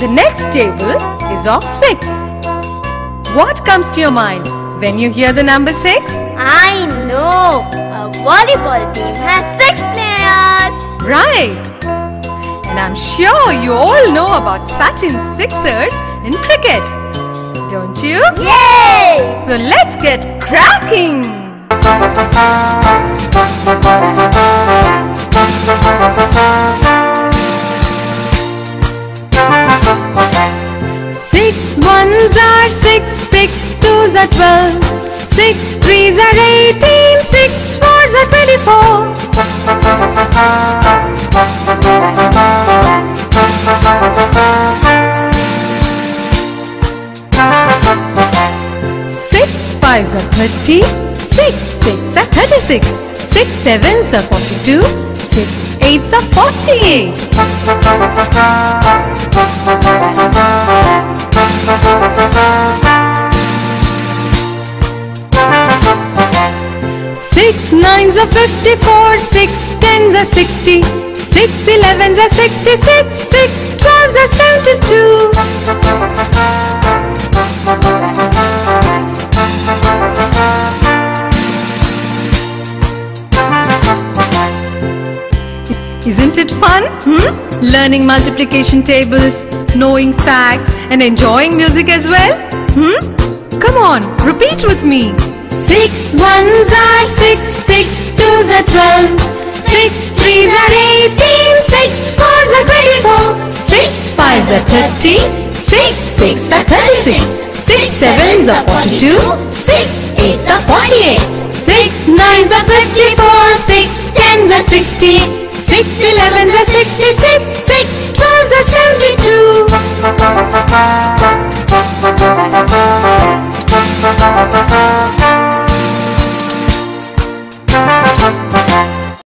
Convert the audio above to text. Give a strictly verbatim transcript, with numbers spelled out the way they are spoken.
The next table is of six. What comes to your mind when you hear the number six? I know! A volleyball team has six players! Right! And I'm sure you all know about Sachin's sixers in cricket, don't you? Yay! So let's get cracking! Six ones are six, six twos are twelve, six threes are eighteen, six fours are twenty-four. Six fives are thirty, six six are thirty-six, six sevens are forty-two, six eights are forty-eight. Six nines are fifty-four, six tens are sixty, six elevens are sixty-six, six twelves are seventy-two. Isn't it fun? Hmm? Learning multiplication tables, knowing facts and enjoying music as well? Hmm? Come on, repeat with me. Six ones are six, six twos are twelve, six threes are eighteen, six fours are twenty-four, six fives are thirty, six six are thirty-six, six sevens are forty-two, six eights are forty-eight, six nines are fifty-four, six tens are sixty, six elevens are sixty-six, six twelves